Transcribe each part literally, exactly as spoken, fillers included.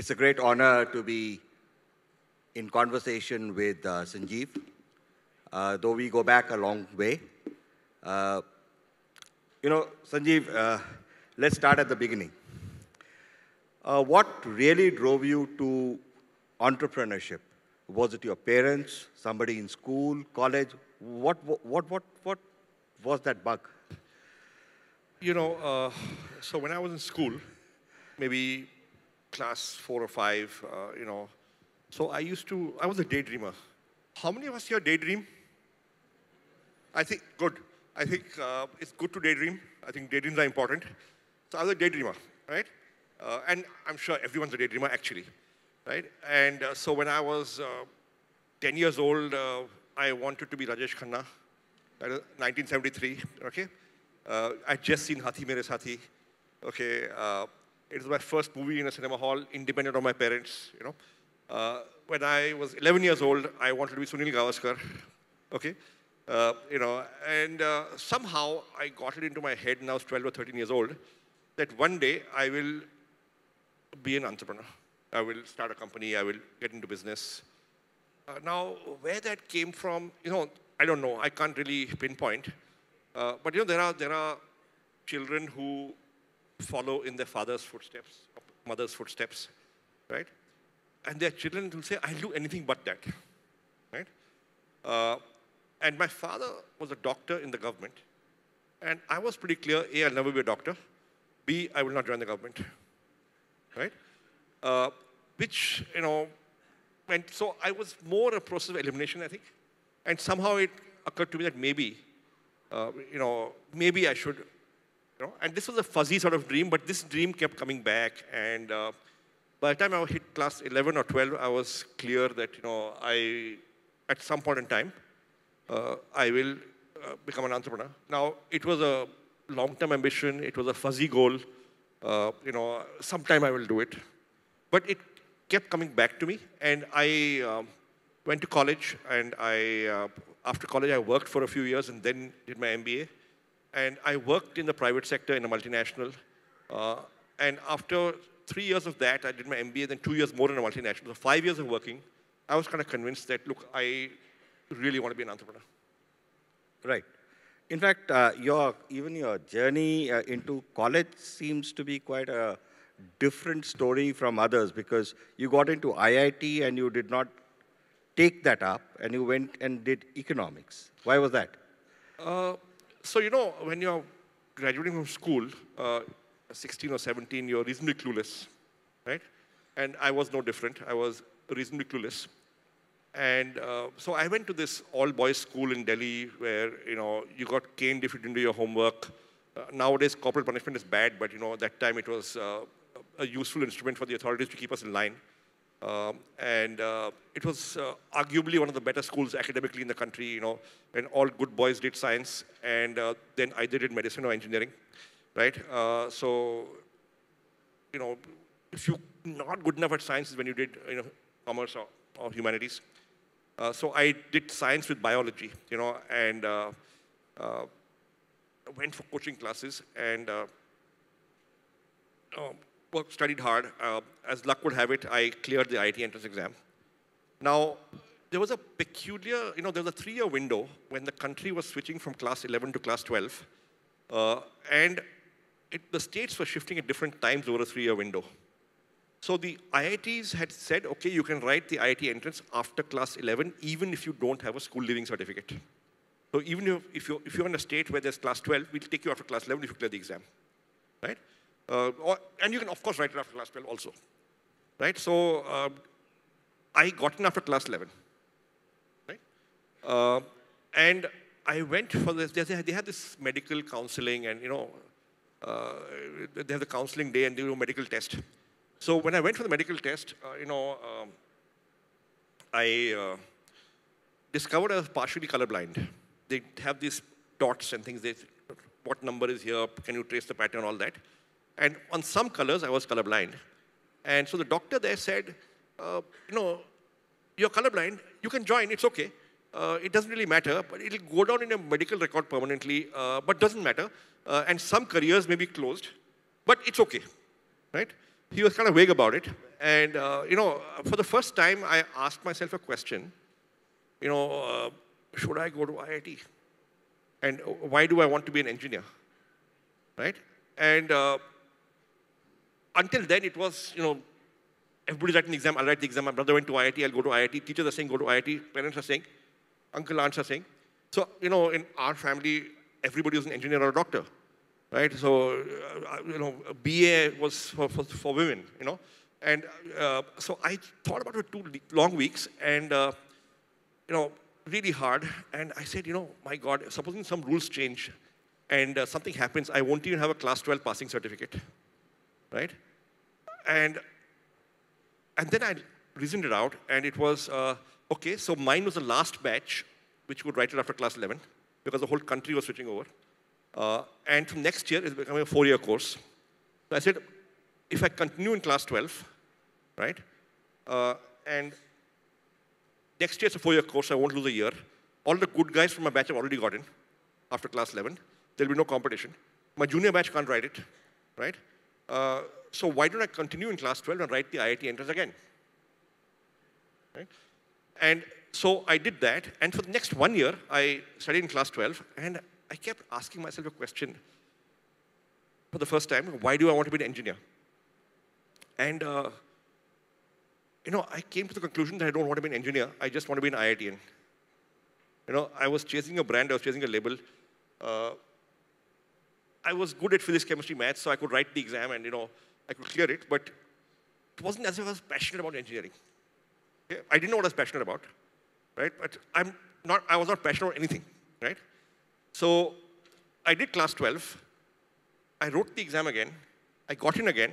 It's a great honor to be in conversation with uh, Sanjeev. Uh, though we go back a long way. Uh, you know, Sanjeev, uh, let's start at the beginning. Uh, what really drove you to entrepreneurship? Was it your parents, somebody in school, college? What, what, what, what, what was that bug? You know, uh, so when I was in school, maybe class four or five, uh, you know, so I used to, I was a daydreamer. How many of us here daydream? I think, good. I think uh, it's good to daydream. I think daydreams are important. So I was a daydreamer, right? Uh, and I'm sure everyone's a daydreamer, actually, right? And uh, so when I was uh, ten years old, uh, I wanted to be Rajesh Khanna. That was nineteen seventy-three, okay? Uh, I'd just seen Hathi Mere Sathi, okay? Uh, it was my first movie in a cinema hall, independent of my parents, you know? Uh, when I was eleven years old, I wanted to be Sunil Gavaskar, okay? Uh, you know, and uh, somehow I got it into my head, and I was twelve or thirteen years old, that one day I will be an entrepreneur. I will start a company, I will get into business. Uh, now, where that came from, you know, I don't know, I can't really pinpoint. Uh, but you know, there are, there are children who follow in their father's footsteps, mother's footsteps, right? And there are children who say, I'll do anything but that, right? Uh, and my father was a doctor in the government. And I was pretty clear, A, I'll never be a doctor. B, I will not join the government, right? Uh, which, you know, and so I was more a process of elimination, I think. And somehow it occurred to me that maybe, uh, you know, maybe I should, you know, and this was a fuzzy sort of dream, but this dream kept coming back. And uh, by the time I hit class eleven or twelve, I was clear that, you know, I, at some point in time, uh, I will uh, become an entrepreneur. Now, it was a long-term ambition. It was a fuzzy goal. Uh, you know, sometime I will do it. But it kept coming back to me, and I um, went to college, and I, uh, after college, I worked for a few years and then did my M B A. And I worked in the private sector in a multinational. Uh, and after three years of that, I did my M B A, then two years more in a multinational. So five years of working, I was kind of convinced that, look, I really want to be an entrepreneur. Right. In fact, uh, your, even your journey uh, into college seems to be quite a different story from others, because you got into I I T and you did not take that up, and you went and did economics. Why was that? Uh, so, you know, when you're graduating from school, uh, sixteen or seventeen, you're reasonably clueless, right? And I was no different. I was reasonably clueless. And uh, so I went to this all-boys school in Delhi where, you know, you got caned if you didn't do your homework. Uh, nowadays, corporal punishment is bad, but, you know, that time it was uh, a useful instrument for the authorities to keep us in line. Um, and uh, it was uh, arguably one of the better schools academically in the country, you know, and all good boys did science, and uh, then either did medicine or engineering, right? Uh, so, you know, if you're not good enough at science is when you did, you know, commerce or, or humanities. Uh, so I did science with biology, you know, and uh, uh, went for coaching classes, and uh, um, Work, studied hard. Uh, as luck would have it, I cleared the I I T entrance exam. Now, there was a peculiar, you know, there was a three-year window when the country was switching from class eleven to class twelve. Uh, and it, the states were shifting at different times over a three-year window. So the I I Ts had said, okay, you can write the I I T entrance after class eleven, even if you don't have a school leaving certificate. So even if, if, you're, if you're in a state where there's class twelve, we'll take you after class eleven if you clear the exam, right? Uh, or, and you can, of course, write it after class twelve also, right? So uh, I got in after class eleven, right? Uh, and I went for this. They, they had this medical counseling, and, you know, uh, they have the counseling day, and they do a medical test. So when I went for the medical test, uh, you know, um, I uh, discovered I was partially colorblind. They have these dots and things. They, what number is here? Can you trace the pattern? All that. And on some colors, I was colorblind. And so the doctor there said, uh, you know, you're colorblind. You can join. It's OK. Uh, it doesn't really matter. But it'll go down in a medical record permanently, uh, but doesn't matter. Uh, and some careers may be closed. But it's OK, right? He was kind of vague about it. And, uh, you know, for the first time, I asked myself a question, you know, uh, should I go to I I T? And why do I want to be an engineer, right? And uh, until then, it was, you know, everybody's writing an exam, I'll write the exam, my brother went to I I T, I'll go to I I T, teachers are saying, go to I I T, parents are saying, uncle, aunts are saying. So, you know, in our family, everybody was an engineer or a doctor, right? So, uh, you know, a B A was for, for, for women, you know? And uh, so I thought about it two long weeks and, uh, you know, really hard. And I said, you know, my God, supposing some rules change and uh, something happens, I won't even have a class twelve passing certificate, right? And, and then I reasoned it out and it was, uh, okay, so mine was the last batch, which would write it after class eleven, because the whole country was switching over. Uh, and from next year, it's becoming a four-year course. So I said, if I continue in class twelve, right, uh, and next year it's a four-year course, I won't lose a year. All the good guys from my batch have already got in after class eleven. There'll be no competition. My junior batch can't write it, right? Uh, so why don't I continue in class twelve and write the I I T entrance again, right? And so I did that, and for the next one year, I studied in class twelve, and I kept asking myself a question for the first time, why do I want to be an engineer? And, uh, you know, I came to the conclusion that I don't want to be an engineer. I just want to be an I I T ian. You know, I was chasing a brand. I was chasing a label. Uh, I was good at physics, chemistry, maths, so I could write the exam and, you know, I could clear it. But it wasn't as if I was passionate about engineering. Okay? I didn't know what I was passionate about, right? But I'm not, I was not passionate about anything, right? So I did class twelve. I wrote the exam again. I got in again.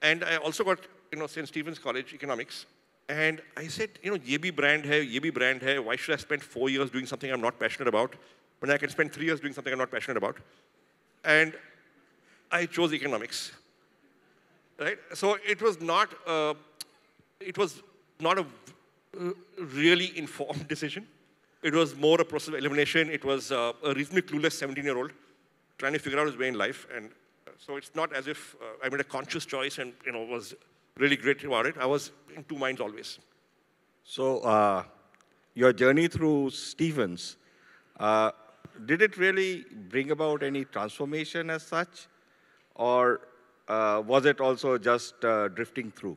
And I also got, you know, Saint Stephen's College, economics. And I said, you know, ye bhi brand hai, ye bhi brand hai. Why should I spend four years doing something I'm not passionate about when I can spend three years doing something I'm not passionate about? And I chose economics, right? So it was not, uh, it was not a really informed decision. It was more a process of elimination. It was uh, a reasonably clueless seventeen-year-old trying to figure out his way in life. And so it's not as if uh, I made a conscious choice and, you know, was really great about it. I was in two minds always. So uh, your journey through Stevens, uh, did it really bring about any transformation as such? Or uh, was it also just uh, drifting through?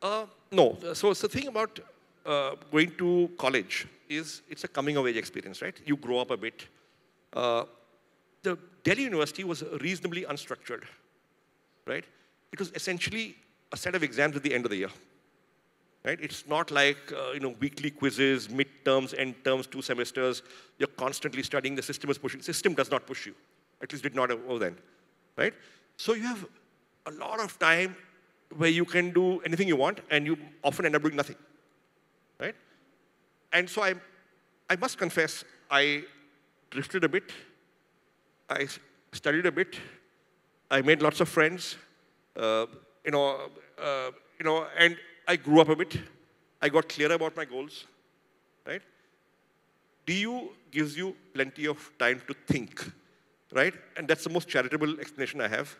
Uh, no. So it's the thing about uh, going to college is it's a coming-of-age experience, right? You grow up a bit. Uh, the Delhi University was reasonably unstructured, right? It was essentially a set of exams at the end of the year, right? It's not like, uh, you know, weekly quizzes, midterms, end terms, two semesters. You're constantly studying. The system is pushing. The system does not push you. At least did not over then, right? So you have a lot of time where you can do anything you want, and you often end up doing nothing, right? And so I, I must confess, I drifted a bit. I studied a bit. I made lots of friends, uh, you know, uh, you know, and I grew up a bit. I got clearer about my goals, right? D U gives you plenty of time to think, right? And that's the most charitable explanation I have.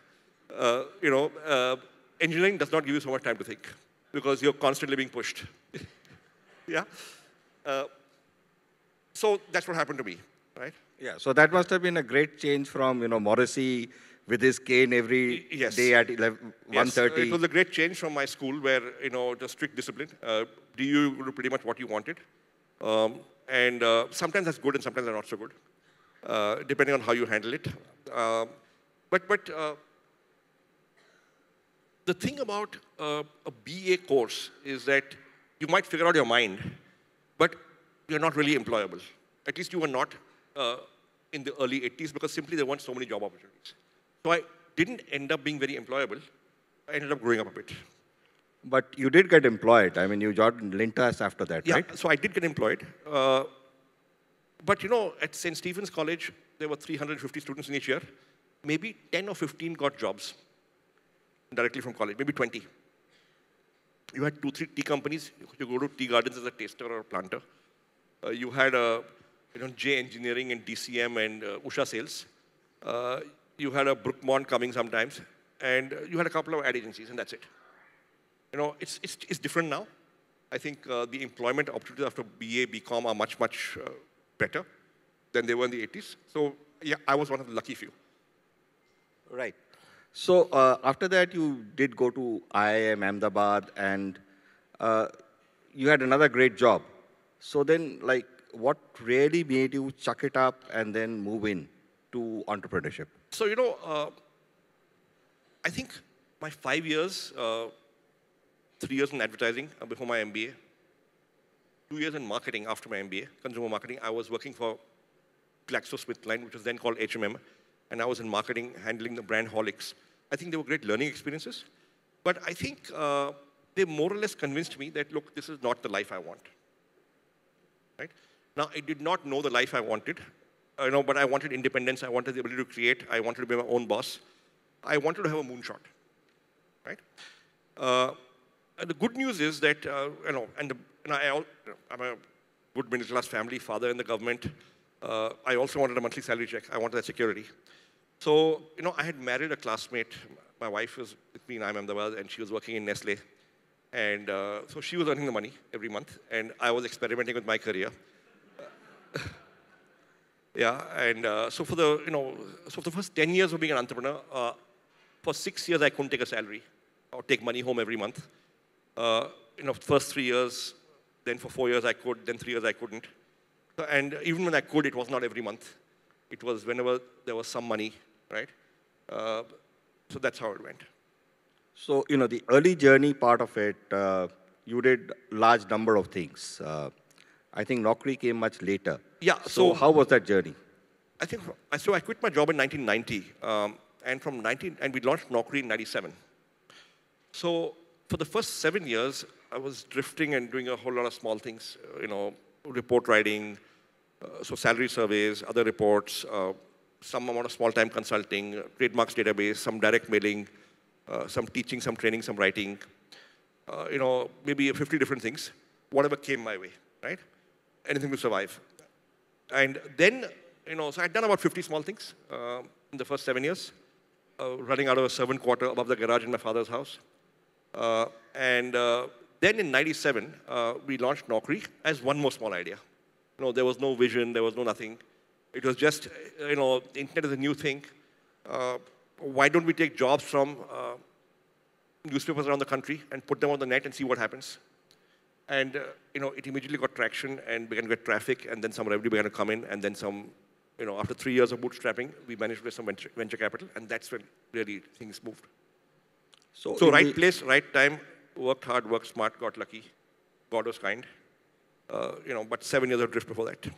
Uh, you know, uh, engineering does not give you so much time to think because you're constantly being pushed. Yeah. Uh, so that's what happened to me, right? Yeah, so that must have been a great change from, you know, Morrissey with his cane every yes. day at eleven, one thirty. Yes, it was a great change from my school where, you know, the strict discipline. Uh, do you do pretty much what you wanted? Um, and uh, sometimes that's good and sometimes that's not so good, uh, depending on how you handle it. Um, but but uh, the thing about uh, a B A course is that you might figure out your mind, but you're not really employable. At least you were not. Uh, in the early eighties because simply there weren't so many job opportunities. So I didn't end up being very employable. I ended up growing up a bit. But you did get employed. I mean, you joined Lintas after that, yeah, right? Yeah, so I did get employed. Uh, but, you know, at Saint Stephen's College, there were three hundred fifty students in each year. Maybe ten or fifteen got jobs directly from college, maybe twenty. You had two, three tea companies. You go to tea gardens as a taster or a planter. Uh, you had a... You know, J Engineering and D C M and uh, Usha Sales. Uh, you had a Brookmont coming sometimes. And you had a couple of ad agencies, and that's it. you know, it's, it's, it's different now. I think uh, the employment opportunities after B A, B Com are much, much uh, better than they were in the eighties. So, yeah, I was one of the lucky few. Right. So, uh, after that, you did go to I I M Ahmedabad, and uh, you had another great job. So then, like, what really made you chuck it up and then move in to entrepreneurship? So, you know, uh, I think my five years, uh, three years in advertising before my M B A, two years in marketing after my M B A, consumer marketing. I was working for GlaxoSmithKline, which was then called H M M, and I was in marketing, handling the brand Holics. I think they were great learning experiences, but I think uh, they more or less convinced me that, look, this is not the life I want. Right? Now, I did not know the life I wanted, you know, but I wanted independence, I wanted the ability to create, I wanted to be my own boss. I wanted to have a moonshot, right? Uh, and the good news is that, uh, you know, and, the, and I all, you know, I'm a good middle-class family, father in the government. Uh, I also wanted a monthly salary check. I wanted that security. So, you know, I had married a classmate. My wife was with me in I I M Ahmedabad, and she was working in Nestle. And uh, so she was earning the money every month, and I was experimenting with my career. Yeah, and uh, so for the, you know, so for the first ten years of being an entrepreneur, uh, for six years, I couldn't take a salary or take money home every month. Uh, you know, first three years, then for four years I could, then three years I couldn't. So, and even when I could, it was not every month. It was whenever there was some money, right? Uh, so that's how it went. So, you know, the early journey part of it, uh, you did large number of things. Uh, I think Naukri came much later. Yeah. So, so how was that journey? I think, so I quit my job in nineteen ninety. Um, And from nineteen, and we launched Naukri in ninety-seven. So for the first seven years, I was drifting and doing a whole lot of small things, you know, report writing, uh, so salary surveys, other reports, uh, some amount of small-time consulting, trademarks database, some direct mailing, uh, some teaching, some training, some writing, uh, you know, maybe fifty different things, whatever came my way, right? Anything to survive. And then, you know, so I'd done about fifty small things uh, in the first seven years. Uh, running out of a servant quarter above the garage in my father's house. Uh, and uh, then in ninety-seven, uh, we launched Naukri as one more small idea. You know, there was no vision, there was no nothing. It was just, you know, the internet is a new thing. Uh, why don't we take jobs from uh, newspapers around the country and put them on the net and see what happens? And, uh, you know, it immediately got traction and began to get traffic, and then some revenue began to come in, and then some. You know, after three years of bootstrapping, we managed to raise some venture, venture capital, and that's when really things moved. So, so right place, right time, worked hard, worked smart, got lucky. God was kind. Uh, you know, but seven years of drift before that.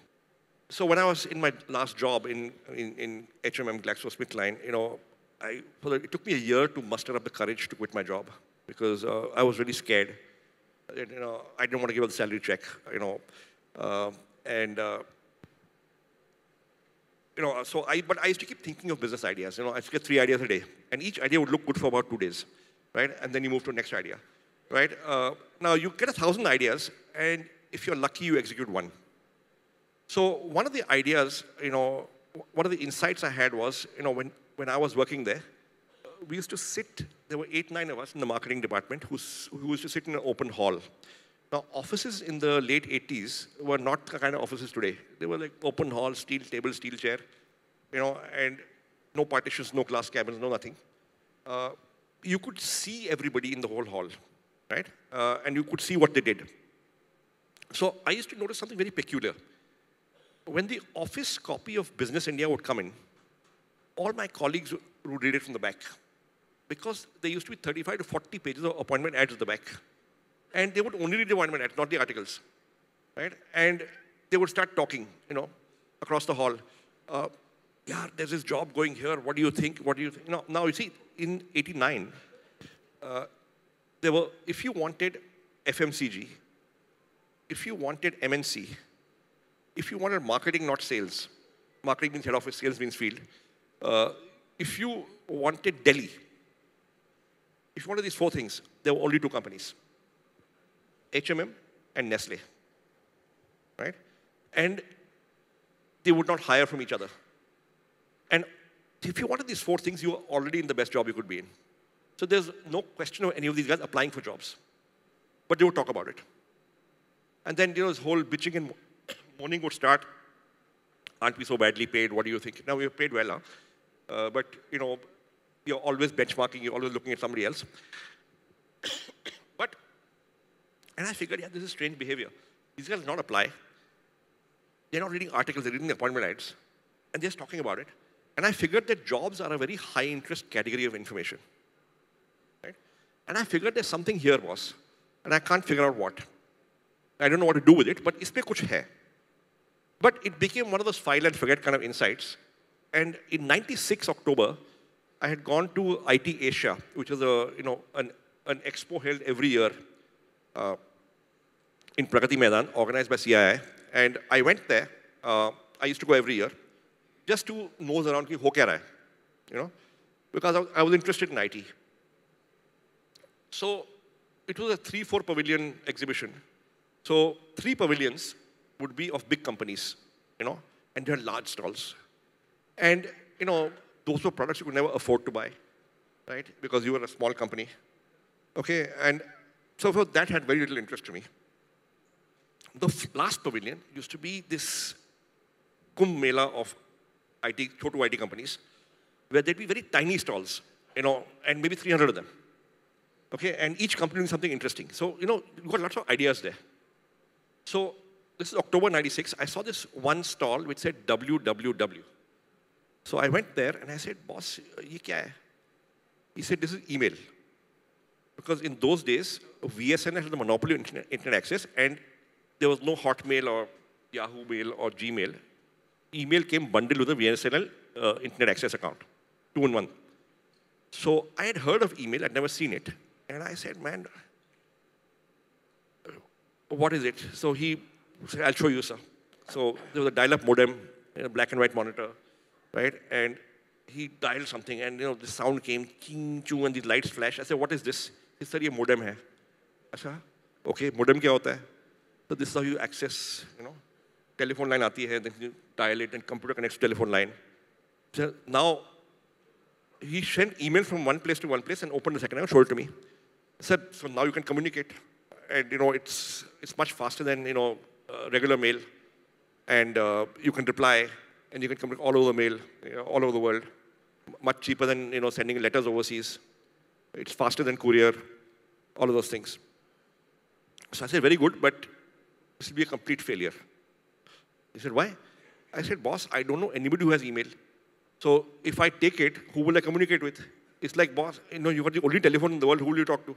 So when I was in my last job in, in, in H M M GlaxoSmithKline, you know, I, it took me a year to muster up the courage to quit my job because uh, I was really scared. You know, I didn't want to give up the salary check, you know, uh, and... Uh, You know, so I, but I used to keep thinking of business ideas. You know, I used to get three ideas a day, and each idea would look good for about two days, right? And then you move to the next idea, right? Uh, now you get a thousand ideas, and if you're lucky, you execute one. So one of the ideas, you know, one of the insights I had was, you know, when when I was working there, we used to sit. There were eight, nine of us in the marketing department who who used to sit in an open hall. Now, offices in the late eighties were not the kind of offices today. They were like open hall, steel table, steel chair, you know, and no partitions, no glass cabins, no nothing. Uh, you could see everybody in the whole hall, right? Uh, and you could see what they did. So I used to notice something very peculiar. When the office copy of Business India would come in, all my colleagues would read it from the back because there used to be thirty-five to forty pages of appointment ads at the back. And they would only read the appointment ads, not the articles, right? And they would start talking, you know, across the hall. Uh, yeah, there's this job going here. What do you think? What do you think? You know, now, you see, in eighty-nine, uh, there were, if you wanted F M C G, if you wanted M N C, if you wanted marketing, not sales, marketing means head office, sales means field, uh, if you wanted Delhi, if you wanted these four things, there were only two companies. H M M and Nestle, right? And they would not hire from each other. And if you wanted these four things, you were already in the best job you could be in. So there's no question of any of these guys applying for jobs. But they would talk about it. And then, you know, this whole bitching and moaning would start. Aren't we so badly paid? What do you think? Now, we are paid well, huh? Uh, but, you know, you're always benchmarking. You're always looking at somebody else. But, and I figured, yeah, this is strange behavior. These guys not apply. They're not reading articles. They're reading appointment ads. And they're just talking about it. And I figured that jobs are a very high-interest category of information. Right? And I figured there's something here, boss. And I can't figure out what. I don't know what to do with it, but ispe kuch hai. But it became one of those file and forget kind of insights. And in ninety-six, October, I had gone to I T Asia, which is a, you know, an, an expo held every year uh, in Prakati Maidan, organized by C I A. And I went there. Uh, I used to go every year, just to nose around, ki ho kya raha hai, you know, because I was, I was interested in I T. So it was a three, four pavilion exhibition. So three pavilions would be of big companies, you know, and they had large stalls. And, you know, those were products you could never afford to buy, right? Because you were a small company, okay? And so that had very little interest to me. The last pavilion used to be this Kumbh Mela of I T, chotu I T companies, where there'd be very tiny stalls, you know, and maybe three hundred of them. Okay, and each company doing something interesting. So, you know, you got lots of ideas there. So, this is October ninety-six. I saw this one stall which said W W W. So, I went there and I said, boss, ye kya hai? He said, this is email. Because in those days, V S N L had the monopoly on internet, internet access, and there was no Hotmail or Yahoo Mail or Gmail. Email came bundled with a V S N L uh, internet access account, two in one. So I had heard of email, I'd never seen it. And I said, man, what is it? So he said, I'll show you, sir. So there was a dial-up modem, you know, black and white monitor, right? And he dialed something, and you know, the sound came, ching, choo, and these lights flashed. I said, what is this? He said, this is a modem. Hai. I said, okay, modem kya hota hai? So this is how you access, you know, telephone line aati hai, then you dial it, then computer connects to telephone line. So now, he sent email from one place to one place and opened the second and showed it to me. He said, so now you can communicate. And, you know, it's, it's much faster than, you know, uh, regular mail. And uh, you can reply, and you can communicate all over the mail, you know, all over the world. M much cheaper than, you know, sending letters overseas. It's faster than courier, all of those things. So I said, very good, but this will be a complete failure. He said, why? I said, boss, I don't know anybody who has email. So if I take it, who will I communicate with? It's like, boss, you know, you've got the only telephone in the world, who will you talk to?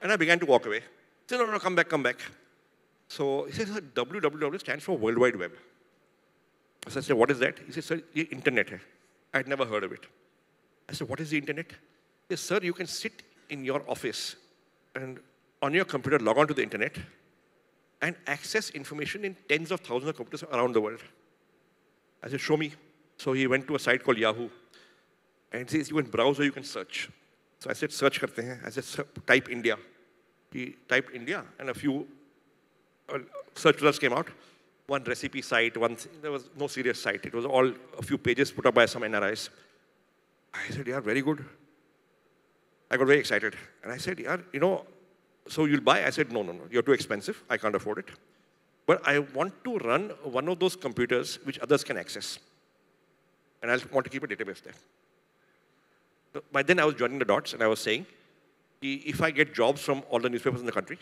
And I began to walk away. He said, no, no, no, come back, come back. So he says, W W W stands for World Wide Web. So I said, what is that? He said, sir, the internet. I had never heard of it. I said, what is the internet? He said, sir, you can sit in your office and on your computer log on to the internet and access information in tens of thousands of computers around the world. I said, show me. So he went to a site called Yahoo. And it says, you can browse or you can search. So I said, search karte hain. I said, type India. He typed India, and a few uh, search results came out. One recipe site, one thing. There was no serious site. It was all a few pages put up by some N R Is. I said, yeah, very good. I got very excited. And I said, yeah, you know, so you'll buy? I said, no, no, no. You're too expensive. I can't afford it. But I want to run one of those computers which others can access. And I want to keep a database there. So by then, I was joining the dots, and I was saying, if I get jobs from all the newspapers in the country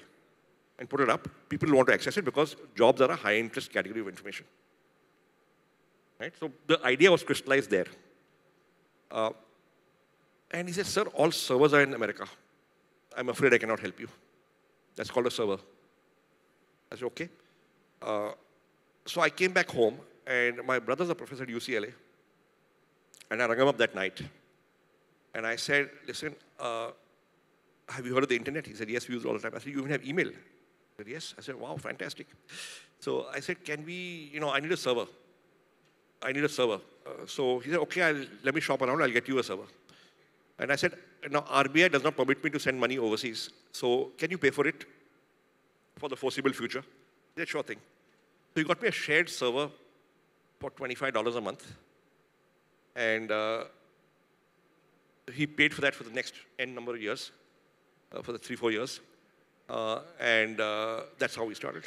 and put it up, people will want to access it because jobs are a high-interest category of information. Right? So the idea was crystallized there. Uh, and he said, sir, all servers are in America. I'm afraid I cannot help you. That's called a server. I said, okay. Uh, so I came back home, and my brother's a professor at U C L A. And I rang him up that night. And I said, listen, uh, have you heard of the internet? He said, yes, we use it all the time. I said, you even have email? He said, yes. I said, wow, fantastic. So I said, can we, you know, I need a server. I need a server. Uh, so he said, okay, I'll, let me shop around. I'll get you a server. And I said, now R B I does not permit me to send money overseas. So can you pay for it for the foreseeable future? He said, sure thing. So he got me a shared server for twenty-five dollars a month. And uh, he paid for that for the next N number of years, uh, for the three, four years. Uh, and uh, that's how we started.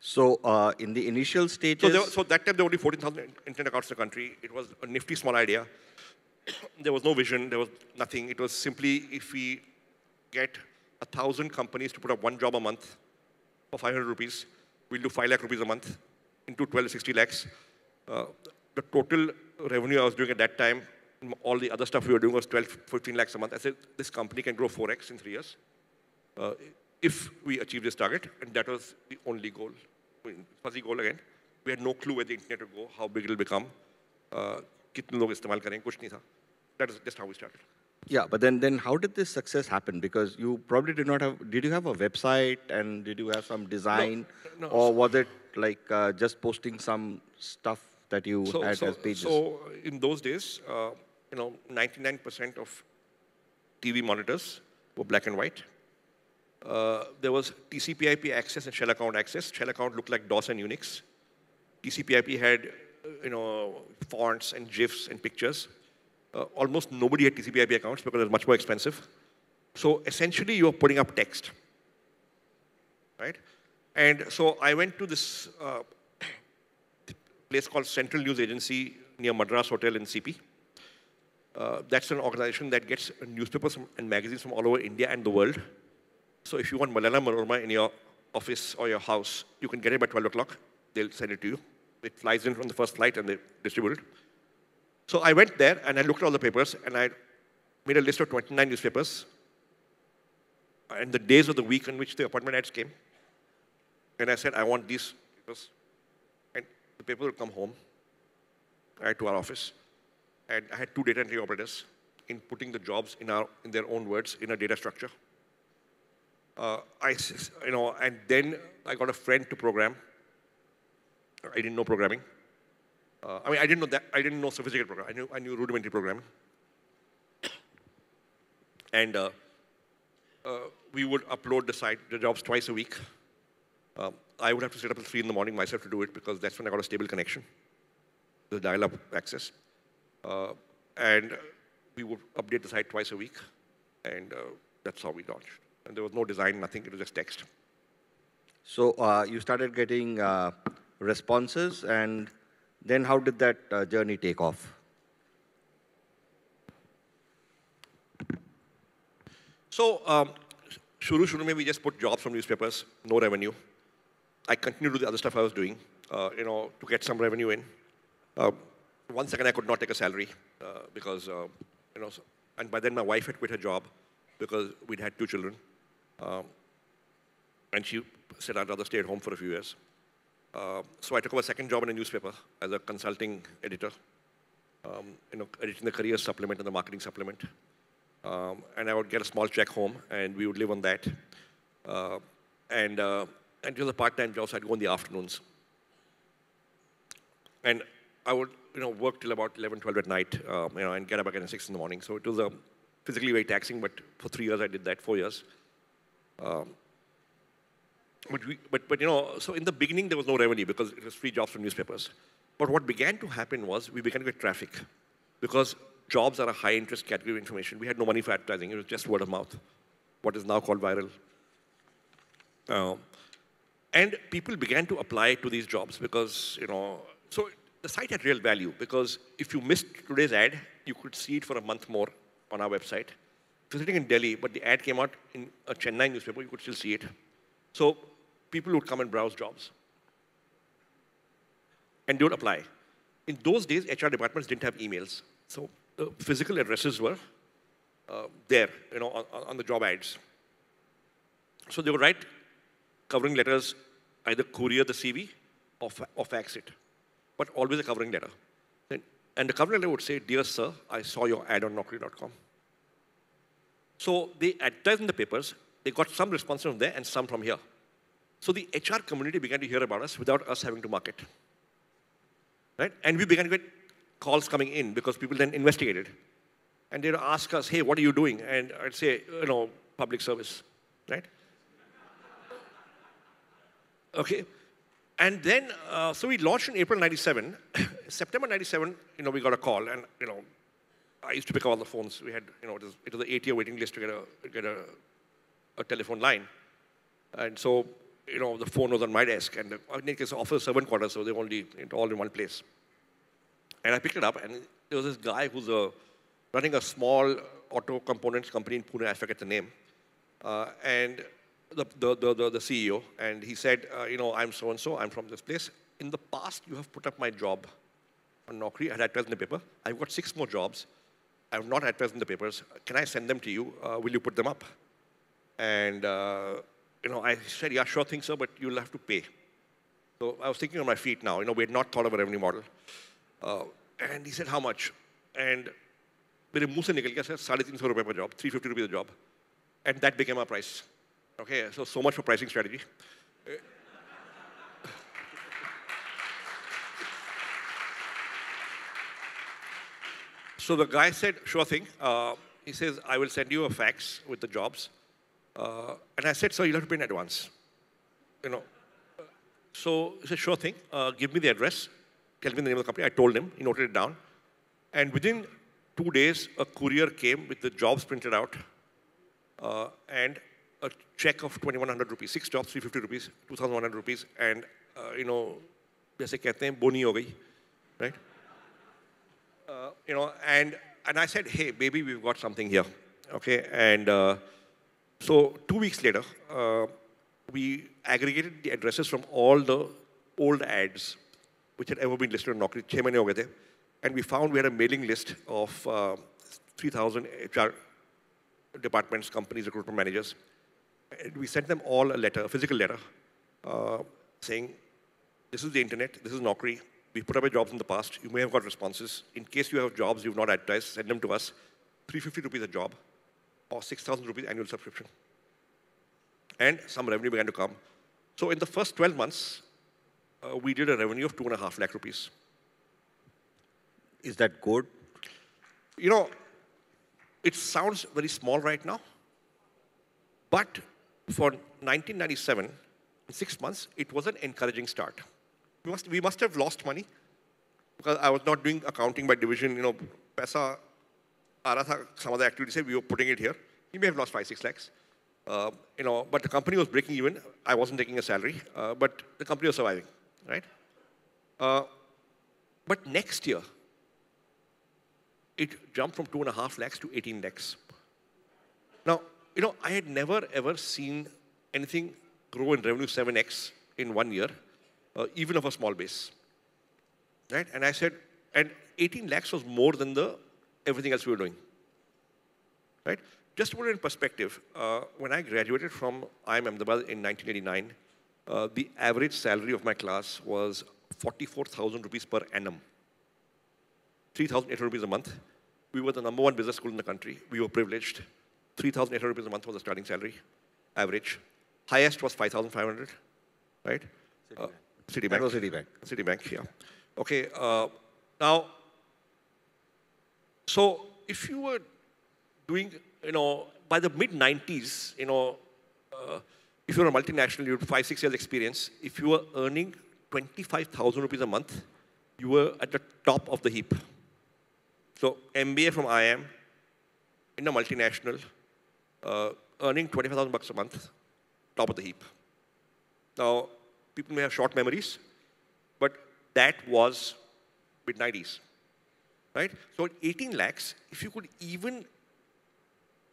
So uh, in the initial stages... So, there, so that time there were only fourteen thousand internet accounts in the country. It was a nifty small idea. There was no vision. There was nothing. It was simply if we get a thousand companies to put up one job a month for five hundred rupees, we'll do five lakh rupees a month into twelve, sixty lakhs. Uh, the total revenue I was doing at that time, all the other stuff we were doing was twelve, fifteen lakhs a month. I said, this company can grow four X in three years. Uh, if we achieve this target, and that was the only goal. I mean, fuzzy goal again. We had no clue where the internet would go, how big it will become. Uh, that is just how we started. Yeah, but then, then how did this success happen? Because you probably did not have, did you have a website and did you have some design? No, no, or was it like uh, just posting some stuff that you so, had so, as pages? So in those days, uh, you know, ninety-nine percent of T V monitors were black and white. Uh, there was T C P I P access and shell account access. Shell account looked like DOS and UNIX. T C P I P had, you know, fonts and GIFs and pictures. Uh, almost nobody had T C P I P accounts because it was much more expensive. So essentially, you were putting up text, right? And so I went to this uh, place called Central News Agency near Madras Hotel in C P. Uh, that's an organization that gets newspapers and magazines from all over India and the world. So if you want Malayalam Manorama in your office or your house, you can get it by twelve o'clock. They'll send it to you. It flies in from the first flight and they distribute it. So I went there and I looked at all the papers and I made a list of twenty-nine newspapers and the days of the week in which the appointment ads came. And I said, I want these papers. And the papers would come home right, to our office. And I had two data entry operators in putting the jobs in, our, in their own words in a data structure. Uh, I, you know, and then I got a friend to program. I didn't know programming. Uh, I mean, I didn't know that. I didn't know sophisticated programming. I knew, I knew rudimentary programming. And uh, uh, we would upload the site, the jobs twice a week. Um, I would have to sit up at three in the morning myself to do it because that's when I got a stable connection, the dial-up access. Uh, and we would update the site twice a week, and uh, that's how we launched. And there was no design, nothing. It was just text. So uh, you started getting uh, responses, and then how did that uh, journey take off? So um, shuru shuru mein we just put jobs from newspapers, no revenue. I continued with the other stuff I was doing, uh, you know, to get some revenue in. Uh, one second, I could not take a salary uh, because, uh, you know, so, and by then my wife had quit her job because we'd had two children. Um, and she said, I'd rather stay at home for a few years. Uh, so I took up a second job in a newspaper as a consulting editor, um, you know, editing the career supplement and the marketing supplement. Um, and I would get a small check home, and we would live on that. Uh, and, uh, and it was a part-time job, so I'd go in the afternoons. And I would, you know, work till about eleven, twelve at night, um, you know, and get up again at six in the morning. So it was a physically very taxing, but for three years I did that, four years. Um, But, we, but, but, you know, so in the beginning, there was no revenue because it was free jobs from newspapers. But what began to happen was we began to get traffic because jobs are a high-interest category of information. We had no money for advertising. It was just word of mouth, what is now called viral. Um, and people began to apply to these jobs because, you know, so the site had real value because if you missed today's ad, you could see it for a month more on our website. If you're sitting in Delhi, but the ad came out in a Chennai newspaper, you could still see it. So people would come and browse jobs. And they would apply. In those days, H R departments didn't have emails. So the physical addresses were uh, there, you know, on, on the job ads. So they would write covering letters, either courier the C V or, fa or fax it, but always a covering letter. And, and the covering letter would say, Dear Sir, I saw your ad on Naukri dot com. So they advertised in the papers. They got some response from there and some from here. So the H R community began to hear about us without us having to market. Right? And we began to get calls coming in because people then investigated. And they'd ask us, hey, what are you doing? And I'd say, you know, public service. Right? Okay. And then, uh, so we launched in April ninety-seven. September ninety-seven, you know, we got a call. And, you know, I used to pick up all the phones. We had, you know, it was, it was an eight-year waiting list to get a, get a, a telephone line. And so, you know, the phone was on my desk, and the office servant quarters, so they only it all in one place. And I picked it up, and there was this guy who's a, running a small auto components company in Pune. I forget the name, uh, and the the, the the the C E O. And he said, uh, you know, I'm so and so. I'm from this place. In the past, you have put up my job on Naukri. I had advertised in the paper. I've got six more jobs. I have not advertised in the papers. Can I send them to you? Uh, will you put them up? And uh, you know, I said, yeah, sure thing, sir, but you'll have to pay. So I was thinking on my feet now. You know, we had not thought of a revenue model. Uh, and he said, how much? And मेरे मुंह से निकल गया sir साढ़े तीन सौ रुपये पर job three fifty rupees job and that became a price okay so so much for pricing strategy so the guy said sure thing he says I will send you a fax with the jobs and I said sir you have to pay in advance you know so it's a sure thing give me the address tell me the name of the company I told him he noted it down and with in two days, a courier came with the jobs printed out uh, and a check of twenty-one hundred rupees. Six jobs, three hundred fifty rupees, two thousand one hundred rupees. And, uh, you know, jaise kehte hain, boni ho gayi, right? Uh, you know, and, and I said, hey, baby, we've got something here, okay? And uh, so two weeks later, uh, we aggregated the addresses from all the old ads which had ever been listed on Naukri. Chhe mahine ho gaye the. And we found we had a mailing list of uh, three thousand H R departments, companies, recruitment managers. And we sent them all a letter, a physical letter, uh, saying, this is the internet, this is Naukri. We put up your jobs in the past. You may have got responses. In case you have jobs you've not advertised, send them to us. three hundred fifty rupees a job or six thousand rupees annual subscription. And some revenue began to come. So in the first twelve months, uh, we did a revenue of two and a half lakh rupees. Is that good? You know, it sounds very small right now, but for nineteen ninety-seven, in six months, it was an encouraging start. We must, we must have lost money because I was not doing accounting by division. You know, paisa aara tha, some other activity, we were putting it here. We may have lost five, six lakhs. Uh, you know, but the company was breaking even. I wasn't taking a salary, uh, but the company was surviving, right? Uh, but next year, it jumped from two and a half lakhs to eighteen lakhs. Now, you know, I had never ever seen anything grow in revenue seven X in one year, uh, even of a small base, right? And I said, and eighteen lakhs was more than the everything else we were doing, right? Just to put it in perspective, uh, when I graduated from I I M Ahmedabad in nineteen eighty-nine, uh, the average salary of my class was forty-four thousand rupees per annum, three thousand eight hundred rupees a month. We were the number one business school in the country. We were privileged. three thousand eight hundred rupees a month was the starting salary, average. Highest was five thousand five hundred, right? Citibank. Uh, Citibank. That was Citibank. Citibank, yeah. Okay, uh, now, so if you were doing, you know, by the mid nineties, you know, uh, if you were a multinational, you had five, six years experience. If you were earning twenty-five thousand rupees a month, you were at the top of the heap. So M B A from I I M, in a multinational, uh, earning twenty-five thousand bucks a month, top of the heap. Now, people may have short memories, but that was mid nineties, right? So at eighteen lakhs, if you could even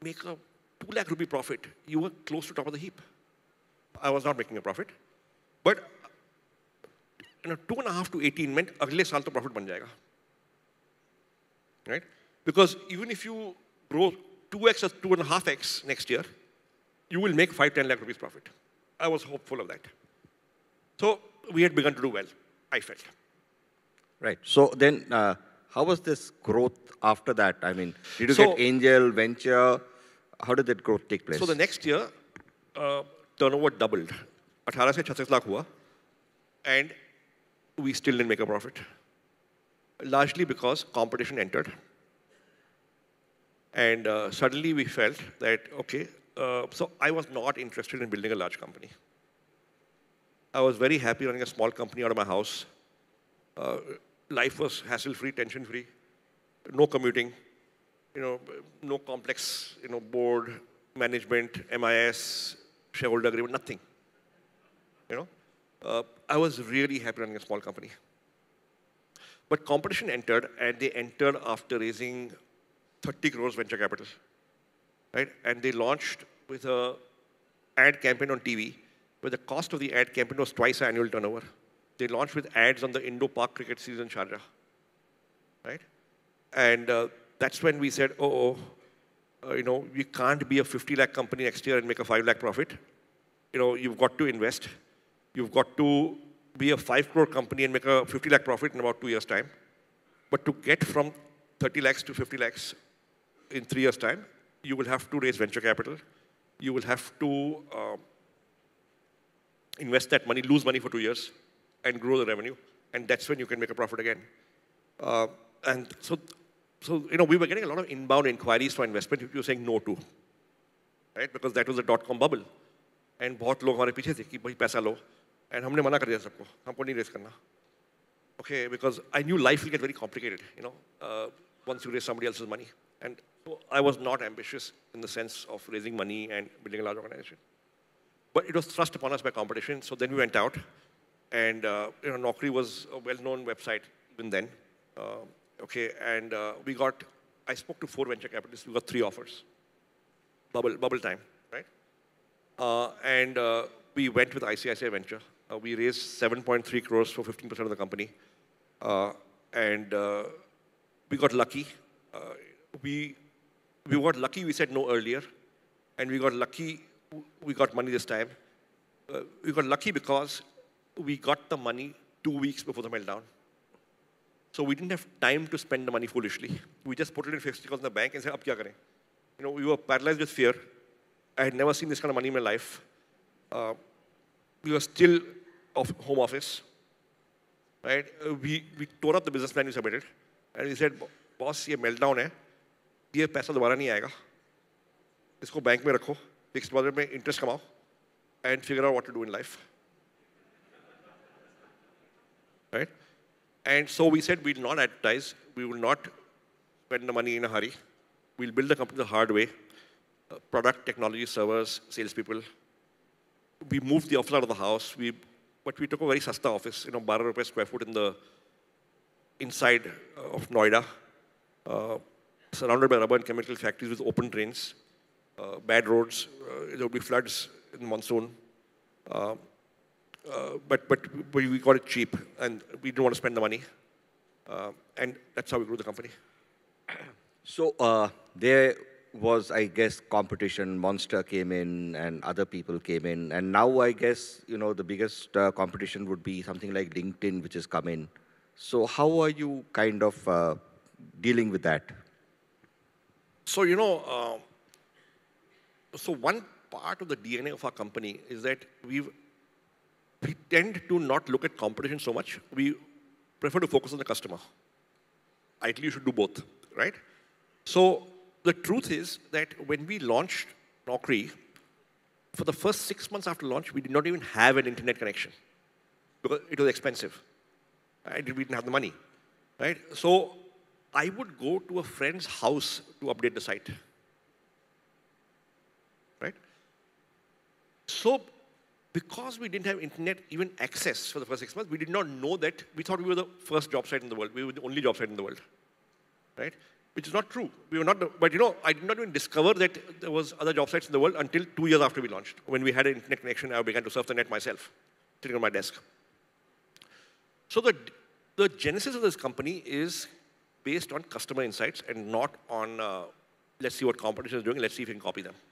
make a two lakh rupee profit, you were close to top of the heap. I was not making a profit, but you know, two and a half to eighteen meant agle saal to profit ban jayega. Right? Because even if you grow two X or two and a half X next year, you will make five, ten lakh rupees profit. I was hopeful of that. So we had begun to do well, I felt. Right. So then uh, how was this growth after that? I mean, did you so, get angel, venture? How did that growth take place? So the next year, uh, turnover doubled. eighteen se thirty-six lakh hua. And we still didn't make a profit. Largely because competition entered. And uh, suddenly we felt that, okay, uh, so I was not interested in building a large company. I was very happy running a small company out of my house. Uh, life was hassle-free, tension-free, no commuting, you know, no complex, you know, board, management, M I S, shareholder agreement, nothing. You know, uh, I was really happy running a small company. But competition entered, and they entered after raising thirty crores venture capital, right? And they launched with an ad campaign on T V, where the cost of the ad campaign was twice the annual turnover. They launched with ads on the Indo-Pak cricket series in Sharjah, right? And uh, that's when we said, oh, oh uh, you know, we can't be a fifty lakh company next year and make a five lakh profit. You know, you've got to invest. You've got to be a five crore company and make a fifty lakh profit in about two years' time. But to get from thirty lakhs to fifty lakhs in three years' time, you will have to raise venture capital. You will have to um, invest that money, lose money for two years, and grow the revenue. And that's when you can make a profit again. Uh, and so, so, you know, we were getting a lot of inbound inquiries for investment which we were saying no to, right? Because that was the dot-com bubble. And bahut log hamare piche the ki bhai paisa lo. And humne mana kar diya sabko. Humko nahi raise karna. Okay, because I knew life will get very complicated, you know, uh, once you raise somebody else's money. And so I was not ambitious in the sense of raising money and building a large organization. But it was thrust upon us by competition, so then we went out. And, uh, you know, Naukri was a well-known website even then. Uh, okay, and uh, we got, I spoke to four venture capitalists, we got three offers. Bubble, bubble time, right? Uh, and uh, we went with I C I C I Venture. Uh, we raised seven point three crores for fifteen percent of the company. Uh, and uh, we got lucky. Uh, we, we got lucky, we said no earlier. And we got lucky, we got money this time. Uh, we got lucky because we got the money two weeks before the meltdown. So we didn't have time to spend the money foolishly. We just put it in fixed deposits in the bank and said, ab kya kare? You know, we were paralyzed with fear. I had never seen this kind of money in my life. Uh, we were still off home office, right? Uh, we, we tore up the business plan we submitted. And we said, boss, ye meltdown hai. Ye paisa dobara nahi aayega. Isko bank mein rakho. Fixed deposit mein interest kamao. And figure out what to do in life. Right? And so we said, we will not advertise. We will not spend the money in a hurry. We'll build the company the hard way. Uh, product, technology, servers, salespeople. We moved the office out of the house. We, but we took a very sasta office, you know, twelve rupees square foot in the inside of Noida, uh, surrounded by rubber and chemical factories with open drains, uh, bad roads. Uh, there would be floods in the monsoon. Uh, Uh, but, but we got it cheap, and we didn't want to spend the money. Uh, and that's how we grew the company. So uh, there was, I guess, competition. Monster came in, and other people came in. And now, I guess, you know, the biggest uh, competition would be something like LinkedIn, which has come in. So how are you kind of uh, dealing with that? So, you know, uh, so one part of the D N A of our company is that we've We tend to not look at competition so much. We prefer to focus on the customer. Ideally, you should do both, right? So the truth is that when we launched Naukri, for the first six months after launch, we did not even have an internet connection because it was expensive. Right? We didn't have the money, right? So I would go to a friend's house to update the site, right? So because we didn't have internet even access for the first six months, we did not know that. We thought we were the first job site in the world. We were the only job site in the world, right? Which is not true. We were not. The, but you know, I did not even discover that there was other job sites in the world until two years after we launched. When we had an internet connection, I began to surf the net myself, sitting on my desk. So the the genesis of this company is based on customer insights and not on uh, let's see what competition is doing. Let's see if we can copy them,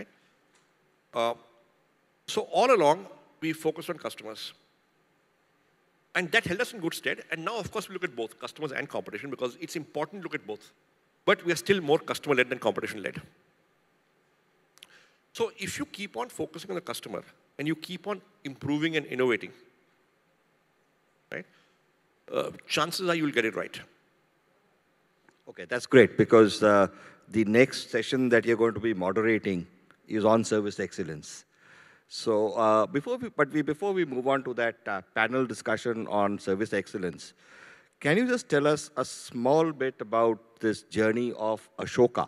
right? Uh, So all along, we focused on customers. And that held us in good stead. And now, of course, we look at both customers and competition because it's important to look at both. But we are still more customer-led than competition-led. So if you keep on focusing on the customer and you keep on improving and innovating, right, uh, chances are you'll get it right. OK, that's great because uh, the next session that you're going to be moderating is on service excellence. So, uh, before we, but we, before we move on to that uh, panel discussion on service excellence, can you just tell us a small bit about this journey of Ashoka?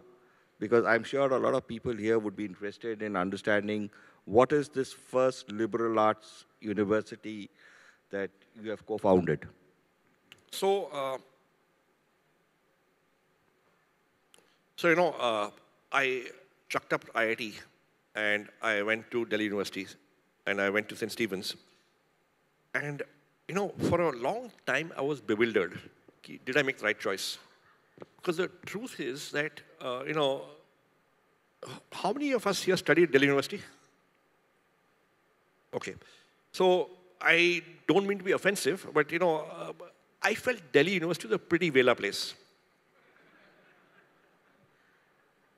because I'm sure a lot of people here would be interested in understanding what is this first liberal arts university that you have co-founded? So, uh, so you know, uh, I chucked up I I T and I went to Delhi University and I went to Saint Stephen's. And, you know, for a long time I was bewildered. Did I make the right choice? Because the truth is that, uh, you know, how many of us here studied Delhi University? Okay. So, I don't mean to be offensive, but, you know, uh, I felt Delhi University was a pretty vela place.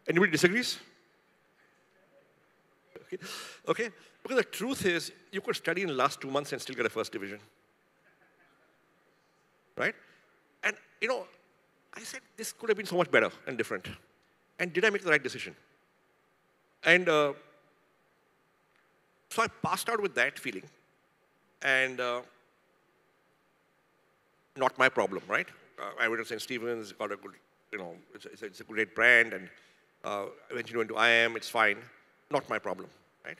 Anybody disagrees? Okay. Okay. Because the truth is, you could study in the last two months and still get a first division. Right? And, you know, I said, this could have been so much better and different. And did I make the right decision? And uh, so I passed out with that feeling. And uh, not my problem, right? Uh, I went to Saint Stephen's, got a good, you know, it's a, it's a great brand, and uh, eventually went to I I M, it's fine. Not my problem, right?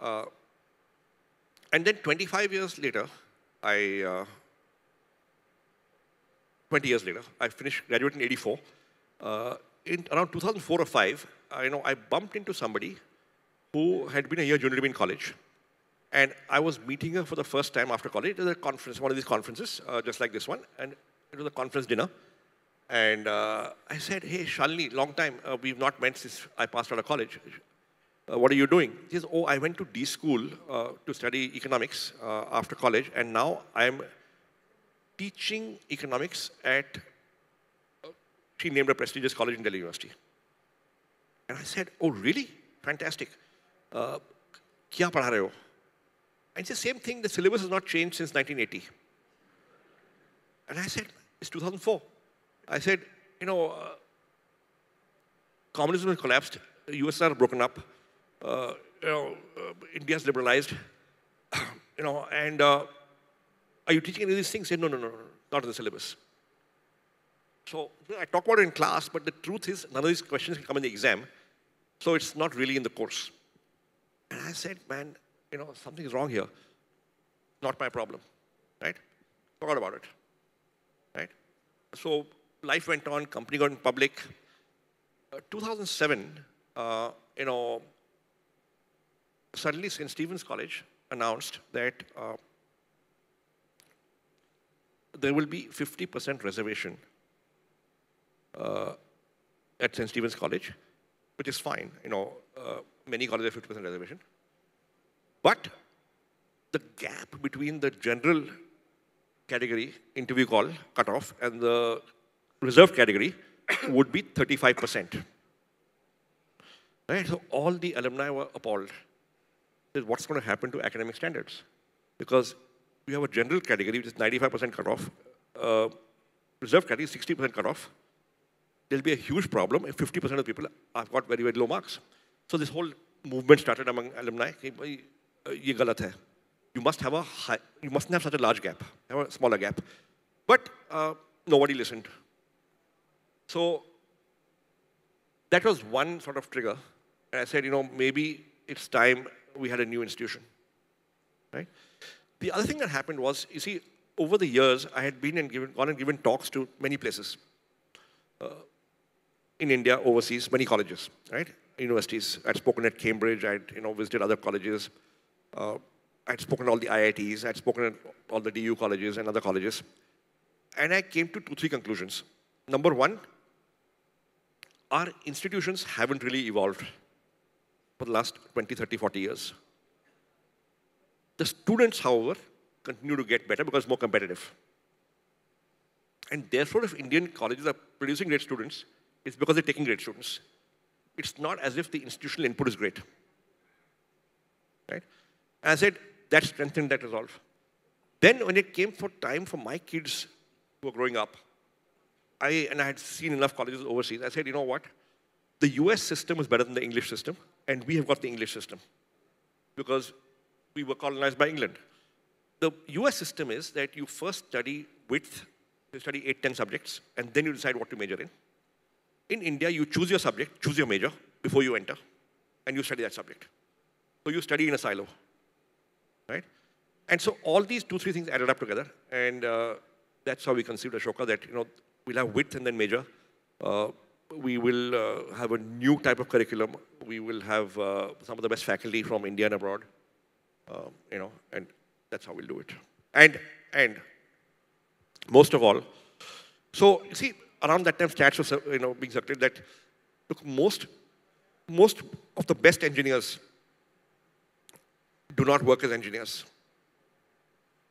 Uh, and then twenty-five years later, I, uh, twenty years later, I finished graduating in eighty-four. Uh, in around two thousand four or five, I, you know, I bumped into somebody who had been a year junior to me in college. And I was meeting her for the first time after college. It was a conference, one of these conferences, uh, just like this one. And it was a conference dinner. And uh, I said, hey, Shalini, long time. Uh, we've not met since I passed out of college. Uh, what are you doing? She says, oh, I went to D school uh, to study economics uh, after college. And now I'm teaching economics at, uh, she named a prestigious college in Delhi University. And I said, oh, really? Fantastic. Uh, kya padha rahe ho? And it's the same thing, the syllabus has not changed since nineteen eighty. And I said, it's two thousand four. I said, you know, uh, communism has collapsed, the U S S R has broken up, uh, you know, uh, India's liberalized, you know, and uh, are you teaching any of these things? I said, no, no, no, no, not in the syllabus. So I talk about it in class, but the truth is, none of these questions can come in the exam, so it's not really in the course. And I said, man, you know, something is wrong here. Not my problem, right? Forgot about it, right? So life went on, company got in public. Uh, two thousand seven, uh, you know, suddenly Saint Stephen's College announced that uh, there will be fifty percent reservation uh, at Saint Stephen's College, which is fine. You know, uh, many colleges have fifty percent reservation. But the gap between the general category interview call cutoff and the reserved category would be thirty-five percent. Right? So all the alumni were appalled. What's going to happen to academic standards? Because we have a general category which is ninety-five percent cutoff, uh, reserved category sixty percent cutoff. There'll be a huge problem if fifty percent of the people have got very, very low marks. So this whole movement started among alumni. Ye galat hai. You must have a high, you mustn't have such a large gap, have a smaller gap. But uh, nobody listened. So that was one sort of trigger. And I said, you know, maybe it's time we had a new institution. Right? The other thing that happened was, you see, over the years, I had been and given, gone and given talks to many places. Uh, in India, overseas, many colleges, right? Universities. I'd spoken at Cambridge. I'd, you know, visited other colleges. Uh, I'd spoken at all the I I Ts, I'd spoken at all the D U colleges and other colleges. And I came to two, three conclusions. Number one, our institutions haven't really evolved for the last twenty, thirty, forty years. The students, however, continue to get better because it's more competitive. And therefore, if Indian colleges are producing great students, it's because they're taking great students. It's not as if the institutional input is great. Right? I said, that strengthened that resolve. Then when it came for time for my kids who were growing up, I, and I had seen enough colleges overseas, I said, you know what? The U S system is better than the English system, and we have got the English system because we were colonized by England. The U S system is that you first study width, you study eight, ten subjects, and then you decide what to major in. In India, you choose your subject, choose your major before you enter, and you study that subject. So you study in a silo, right? And so all these two, three things added up together, and uh, that's how we conceived Ashoka, that you know, we'll have width and then major. Uh, we will uh, have a new type of curriculum. We will have uh, some of the best faculty from India and abroad, uh, you know, and that's how we'll do it. And, and most of all, so you see, around that time, stats were you know, being circulated that, look, most, most of the best engineers do not work as engineers.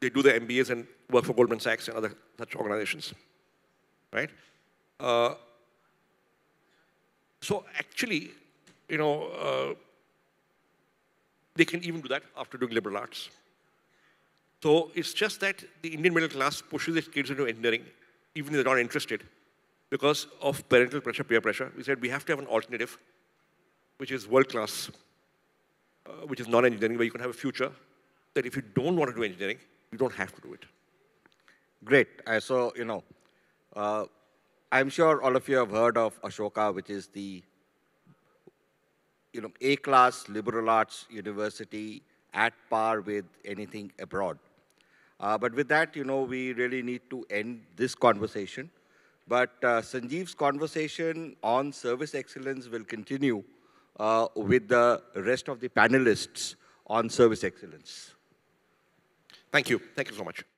They do their M B As and work for Goldman Sachs and other such organizations, right? Uh, so actually, you know, uh, they can even do that after doing liberal arts. So it's just that the Indian middle class pushes its kids into engineering, even if they're not interested, because of parental pressure, peer pressure. We said we have to have an alternative, which is world class, uh, which is non-engineering, where you can have a future, that if you don't want to do engineering, you don't have to do it. Great. Uh, so, you know, uh, I'm sure all of you have heard of Ashoka, which is the, you know, A-class liberal arts university at par with anything abroad. Uh, but with that, you know, we really need to end this conversation. But uh, Sanjeev's conversation on service excellence will continue uh, with the rest of the panelists on service excellence. Thank you. Thank you so much.